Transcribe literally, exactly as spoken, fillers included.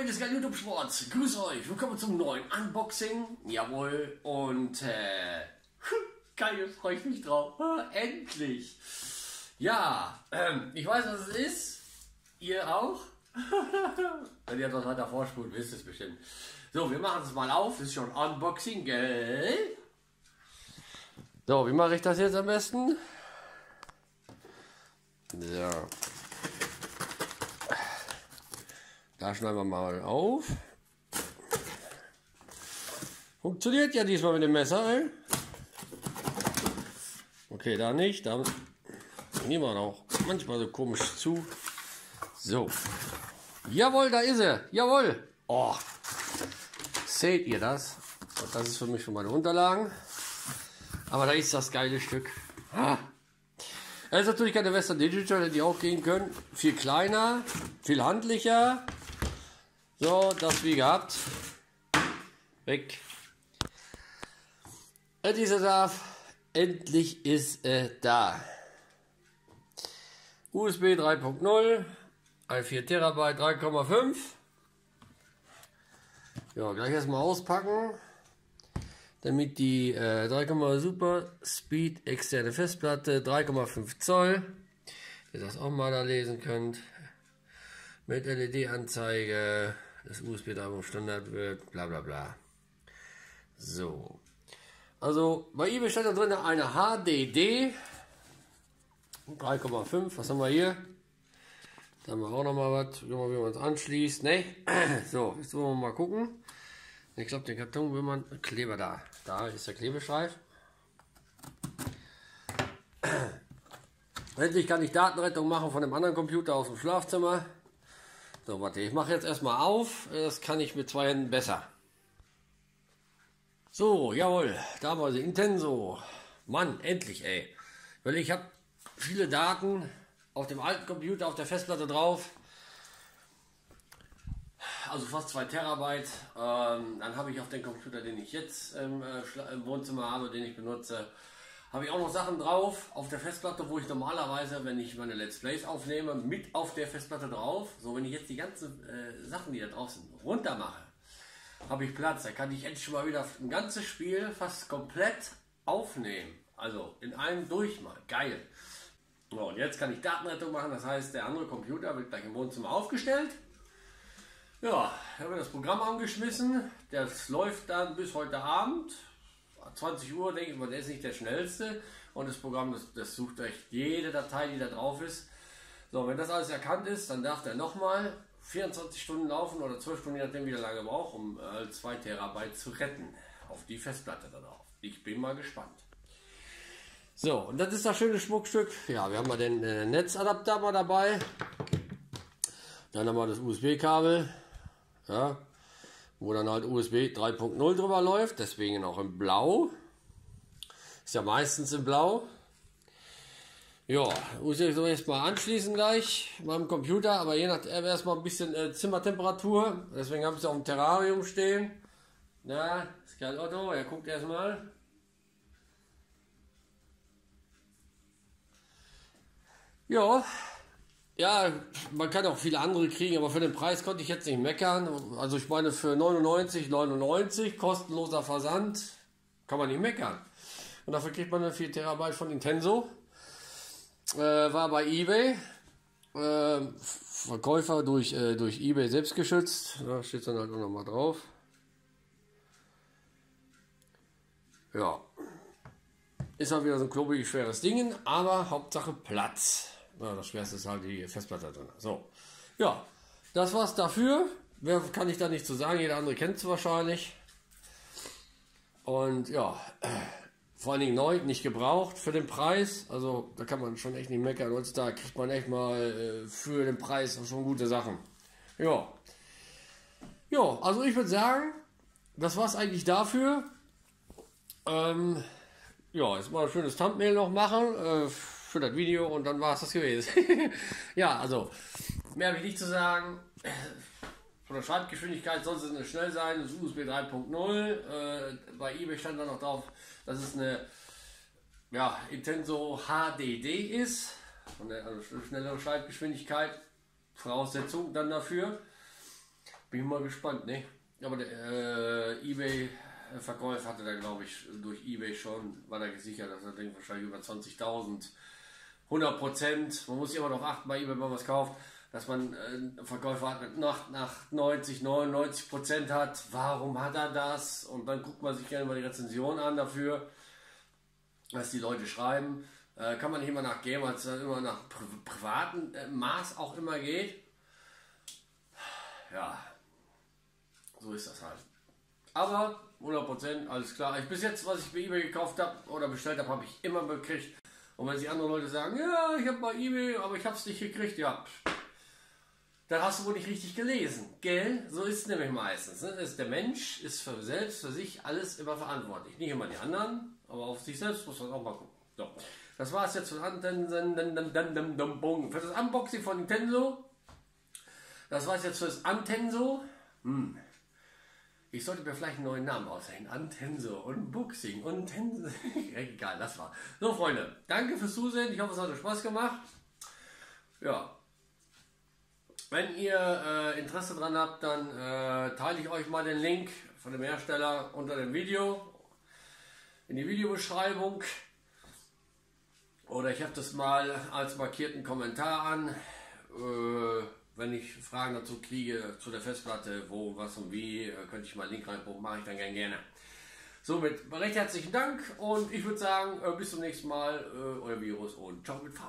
Freunde des YouTube Sports, grüße euch, willkommen zum neuen Unboxing, jawohl, und äh, geil, freue ich mich drauf, endlich, ja, ähm, ich weiß, was es ist, ihr auch, wenn ihr das weiter vorspulen, wisst es bestimmt. So, wir machen es mal auf, ist schon Unboxing, gell? So, wie mache ich das jetzt am besten? Ja. Da schneiden wir mal auf. Funktioniert ja diesmal mit dem Messer, ey. Okay, da nicht. Da nehmen wir auch manchmal so komisch zu. So. Jawohl, da ist er. Jawohl. Oh. Seht ihr das? Das ist für mich für meine Unterlagen. Aber da ist das geile Stück. Ah. Das ist natürlich keine Western Digital, hätte die auch gehen können. Viel kleiner, viel handlicher. So, das wie gehabt. Weg. Endlich ist er da. Endlich ist er da. U S B drei Punkt null, vier Terabyte, drei Komma fünf. Ja, gleich erstmal auspacken, damit die äh, drei Komma null Super Speed externe Festplatte, drei Komma fünf Zoll, ihr das auch mal da lesen könnt, mit L E D-Anzeige, das U S B drei Punkt null Standard wird, bla bla bla. So, also bei eBay steht da drin eine H D D, drei Komma fünf, was haben wir hier? Da haben wir auch noch mal was, wie man es anschließt, ne? So, jetzt wollen wir mal gucken. Ich glaube, den Karton will man Kleber da. Da ist der Klebestreif. Endlich kann ich Datenrettung machen von dem anderen Computer aus dem Schlafzimmer. So, warte, ich mache jetzt erstmal auf. Das kann ich mit zwei Händen besser. So, jawohl. Da war sie. Intenso. Mann, endlich, ey. Weil ich habe viele Daten auf dem alten Computer, auf der Festplatte drauf. Also fast zwei Terabyte. Ähm, dann habe ich auf den Computer, den ich jetzt ähm, im Wohnzimmer habe, den ich benutze, habe ich auch noch Sachen drauf auf der Festplatte, wo ich normalerweise, wenn ich meine Let's Plays aufnehme, mit auf der Festplatte drauf. So, wenn ich jetzt die ganzen äh, Sachen, die da draußen runter mache, habe ich Platz. Da kann ich endlich schon mal wieder ein ganzes Spiel fast komplett aufnehmen. Also in einem Durchmal. Geil. So, und jetzt kann ich Datenrettung machen. Das heißt, der andere Computer wird gleich im Wohnzimmer aufgestellt. Ja, ich habe das Programm angeschmissen, das läuft dann bis heute Abend, zwanzig Uhr, denke ich mal, der ist nicht der schnellste und das Programm, das, das sucht euch jede Datei, die da drauf ist. So, wenn das alles erkannt ist, dann darf der nochmal vierundzwanzig Stunden laufen oder zwölf Stunden, je nachdem wie er lange braucht, um äh, zwei Terabyte zu retten auf die Festplatte da drauf. Ich bin mal gespannt. So, und das ist das schöne Schmuckstück. Ja, wir haben mal den äh, Netzadapter mal dabei. Dann haben wir das U S B-Kabel. Ja, wo dann halt U S B drei Punkt null drüber läuft, deswegen auch in Blau. Ist ja meistens in Blau. Ja, muss ich so erstmal anschließen gleich meinem Computer, aber je nach erstmal ein bisschen äh, Zimmertemperatur. Deswegen habe ich es auf dem Terrarium stehen. Na, ist kein Otto, er guckt erstmal. Ja. Ja, man kann auch viele andere kriegen, aber für den Preis konnte ich jetzt nicht meckern. Also ich meine, für neunundneunzig neunundneunzig kostenloser Versand kann man nicht meckern. Und dafür kriegt man dann vier Terabyte von Intenso. Äh, war bei eBay. Äh, Verkäufer durch, äh, durch eBay selbst geschützt. Da steht dann halt auch nochmal drauf. Ja. Ist halt wieder so ein klobig schweres Ding, aber Hauptsache Platz. Ja, das Schwerste ist halt die Festplatte drin. So, ja, das war's dafür. Mehr kann ich da nicht zu sagen. Jeder andere kennt es wahrscheinlich. Und ja, äh, vor allen Dingen neu, nicht gebraucht für den Preis. Also da kann man schon echt nicht meckern. Heutzutage kriegt man echt mal äh, für den Preis schon gute Sachen. Ja, ja, also ich würde sagen, das war's eigentlich dafür. Ähm, ja, jetzt mal ein schönes Thumbnail noch machen. Äh, für das Video und dann war es das gewesen. Ja, also mehr habe ich nicht zu sagen. Von der Schreibgeschwindigkeit soll es nicht schnell sein. Das U S B drei Punkt null. Äh, bei eBay stand da noch drauf, dass es eine ja, Intenso H D D ist. Von der, also schnellere Schreibgeschwindigkeit. Voraussetzung dann dafür. Bin mal gespannt, ne? Aber der äh, eBay-Verkäufer hatte da, glaube ich, durch eBay schon, war da gesichert, dass er denkt, wahrscheinlich über zwanzigtausend. hundert Prozent. Man muss immer noch achten bei eBay, wenn man was kauft, dass man einen Verkäufer hat mit achtundneunzig, neunundneunzig Prozent hat. Warum hat er das? Und dann guckt man sich gerne mal die Rezension an dafür, was die Leute schreiben. Äh, kann man nicht immer nach Game, weil es dann immer nach pri privatem äh, Maß auch immer geht. Ja, so ist das halt. Aber hundert Prozent, alles klar. Ich, bis jetzt, was ich bei eBay gekauft habe oder bestellt habe, habe ich immer gekriegt. Und wenn sich andere Leute sagen, ja, ich habe mal eBay, aber ich habe es nicht gekriegt, ja, dann hast du wohl nicht richtig gelesen, gell? So ist es nämlich meistens. Ne? Der Mensch ist für selbst, für sich alles immer verantwortlich. Nicht immer die anderen, aber auf sich selbst muss man auch mal gucken. So. Das war es jetzt für das Unboxing von Intenso. Das war es jetzt für das Intenso. Hm. Ich sollte mir vielleicht einen neuen Namen ausdenken. Intenso und Boxing und Intenso. Egal, das war. So, Freunde, danke fürs Zusehen. Ich hoffe, es hat euch Spaß gemacht. Ja. Wenn ihr äh, Interesse dran habt, dann äh, teile ich euch mal den Link von dem Hersteller unter dem Video. In die Videobeschreibung. Oder ich habe das mal als markierten Kommentar an. Äh, Wenn ich Fragen dazu kriege, zu der Festplatte, wo, was und wie, könnte ich mal einen Link reinbuchen, mache ich dann gern gerne. Somit recht herzlichen Dank und ich würde sagen, bis zum nächsten Mal, euer Virus und ciao mit V.